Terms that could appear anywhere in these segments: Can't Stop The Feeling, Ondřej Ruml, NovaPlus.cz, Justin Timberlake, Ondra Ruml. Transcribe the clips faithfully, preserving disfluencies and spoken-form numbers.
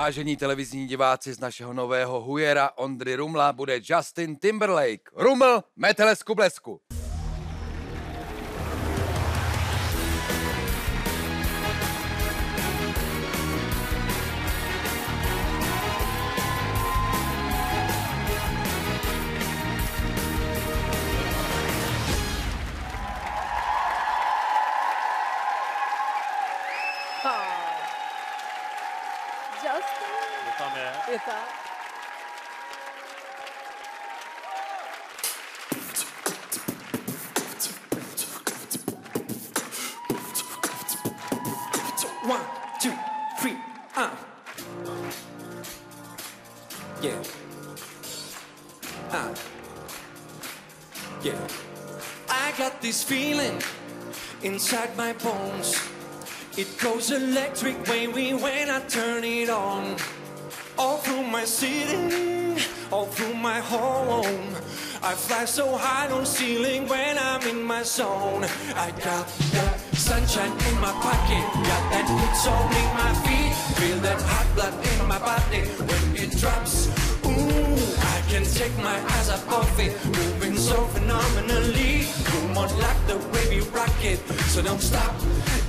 Vážení televizní diváci, z našeho nového hujera Ondry Rumla bude Justin Timberlake. Ruml, metelesku blesku. Kdo tam je? Je tam. One, two, three, ah. Yeah. Ah. Yeah. I got this feeling inside my bones. It goes electric when we when I turn it on. All through my city, all through my home. I fly so high on ceiling when I'm in my zone. I got that sunshine in my pocket, got that good soul in my feet. Feel that hot blood in my body when it drops. Ooh, I can take my eyes up off it, moving so phenomenally. Come on, like the way we rock it, so don't stop.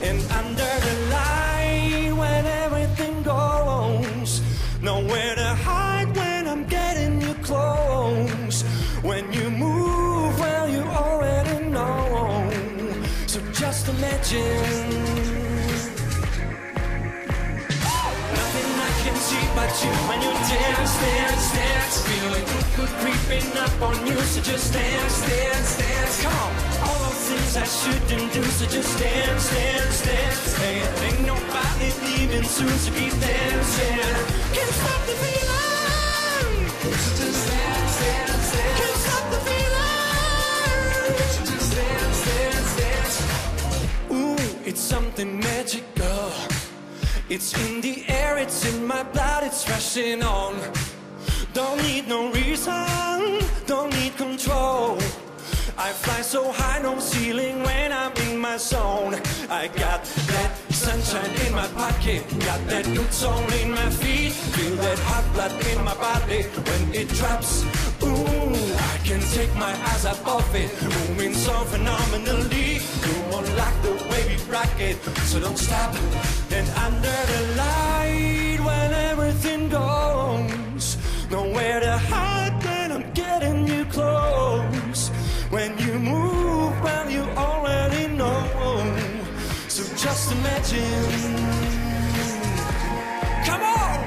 And under the light when everything goes, nowhere to hide when I'm getting you close. When you move, well, you already know. So just imagine. Nothing I can see but you when you dance, dance, dance. Feeling good creeping up on you, so just dance, dance, dance. Come on. All those things I shouldn't do, so just dance, dance, dance. Hey, ain't nobody leaving soon, so keep dancing. Can't stop the feeling. Just dance, dance, dance. Can't stop the feeling. Just dance, dance, dance. Ooh, it's something magical. It's in the air, it's in my blood, it's rushing on. Don't need no reason, don't need control. I fly so high, no ceiling when I'm in my zone. I got that sunshine in my pocket, got that good soul in my feet. Feel that hot blood in my body when it drops. Ooh, I can take my eyes up off it, moving so phenomenally. You won't like the way we rock it, so don't stop. And under the light when everything goes, nowhere to hide when I'm getting you close. When you move, well, you already know. So just imagine. Come on!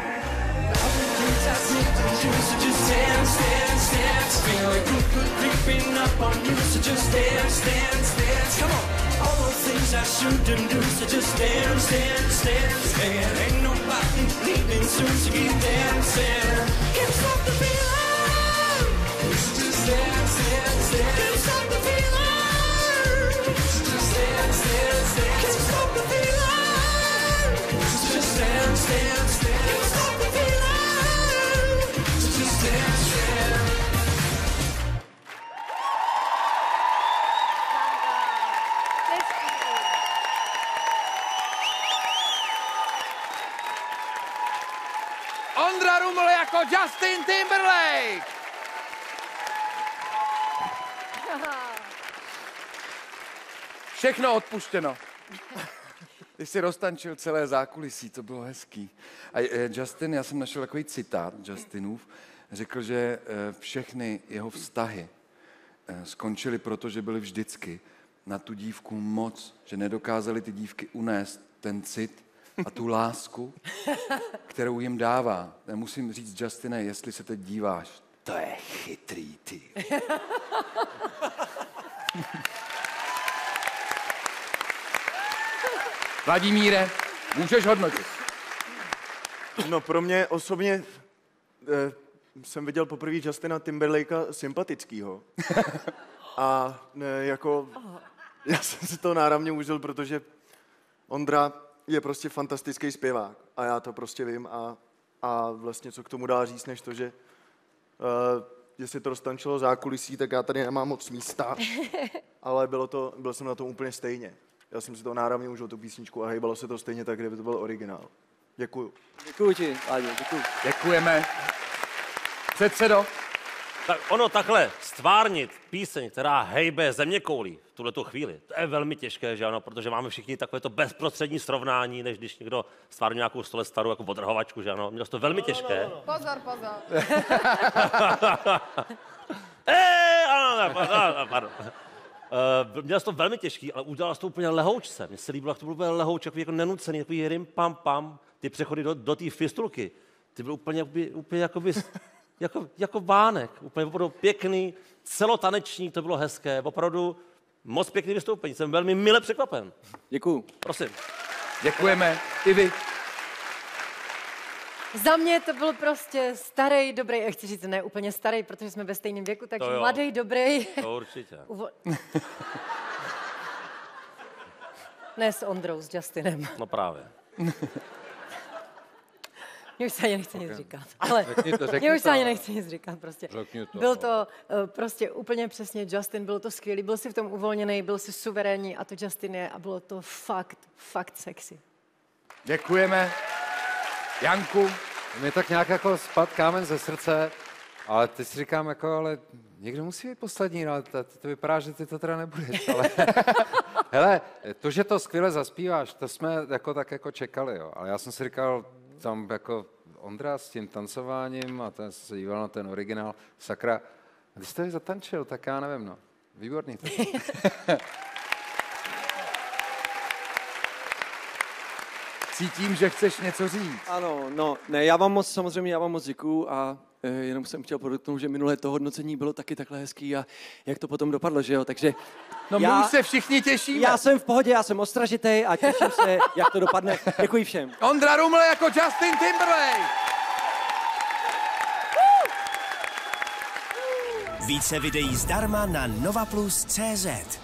All the things I see from you, so just dance, dance, dance. Feel like good, good creeping up on you, so just dance, dance, dance. Come on! All those things I shouldn't do, so just dance, dance, dance. And ain't nobody leaving soon, so keep dancing. Can't stop the feeling. It's just dance, dance, dance. Can't stop the feeling. It's just dance, dance, dance. Can't stop the feeling. It's just dance, dance, dance. Can't stop the feeling. It's just dance, dance. Ondra Ruml jako Justin Timberlake. Všechno odpuštěno. Ty jsi roztančil celé zákulisí, to bylo hezký. A Justin, já jsem našel takový citát Justinův, řekl, že všechny jeho vztahy skončily proto, že byly vždycky na tu dívku moc, že nedokázali ty dívky unést ten cit a tu lásku, kterou jim dává. Já musím říct, Justine, jestli se teď díváš, to je chytrý, ty. Vladimíre, můžeš hodnotit. No pro mě osobně eh, jsem viděl poprvé Justina Timberlakea sympatickýho. A eh, jako já jsem si to náramně užil, protože Ondra je prostě fantastický zpěvák a já to prostě vím a, a vlastně co k tomu dá říct, než to, že uh, jestli to roztančilo zákulisí, tak já tady nemám moc místa, ale bylo to, byl jsem na tom úplně stejně. Já jsem si to náramně užil, tu písničku, a hejbalo se to stejně tak, kdyby to byl originál. Děkuju. Děkuju ti, Láďo, děkuju. Děkujeme. Předsedo. Tak ono takhle stvárnit píseň, která hejbe zeměkoulí v tuhletu chvíli, to je velmi těžké, že ano, protože máme všichni takové to bezprostřední srovnání, než když někdo stvární nějakou sto let starou jako odrhovačku, že ano, mělo to velmi no, těžké. No, no, no. Pozor, pozor. Eee, ano, ano, pardon. Uh, měl jsi to velmi těžký, ale udělal jsi to úplně lehoučce. Mně se líbilo, jak to bylo lehouč, jako nenucený, takový rim, pam, pam. Ty přechody do, do té fistulky, ty byl úplně, úplně jakoby, jako, jako bánek. Úplně opravdu pěkný, celotaneční, to bylo hezké. Opravdu moc pěkný vystoupení, jsem velmi mile překvapen. Děkuju. Prosím. Děkujeme. I vy. Za mě to byl prostě starý, dobrý, já chci říct, ne úplně starý, protože jsme ve stejném věku, takže mladý, dobrý. To určitě. Uvo... ne s Ondrou, s Justinem. No právě. Mně už se ani nechce okay. nic říkat, ale mně už se ani nechce nic říkat, prostě. To, byl to uh, prostě úplně přesně Justin, bylo to skvělý, byl si v tom uvolněný, byl si suverénní a to Justin je a bylo to fakt, fakt sexy. Děkujeme. Janku, mi tak nějak jako spad kámen ze srdce, ale teď si říkám jako, ale někdo musí být poslední, ale to, to vypadá, že ty to teda nebudeš, ale hele, to, že to skvěle zaspíváš, to jsme jako tak jako čekali, jo, ale já jsem si říkal, tam jako Ondra s tím tancováním a ten se díval na ten originál, sakra, když jste zatančil, tak já nevím, no, výborný to. Cítím, že chceš něco říct. Ano, no, ne, já vám moc, samozřejmě, já vám moc děkuju a e, jenom jsem chtěl podotknout, že minulé to hodnocení bylo taky takhle hezký a jak to potom dopadlo, že jo, takže... No já, my už se všichni těšíme. Já jsem v pohodě, já jsem ostražitej a těším se, jak to dopadne. Děkuji všem. Ondra Ruml jako Justin Timberlake. Více videí zdarma na Nova Plus tečka cé zet.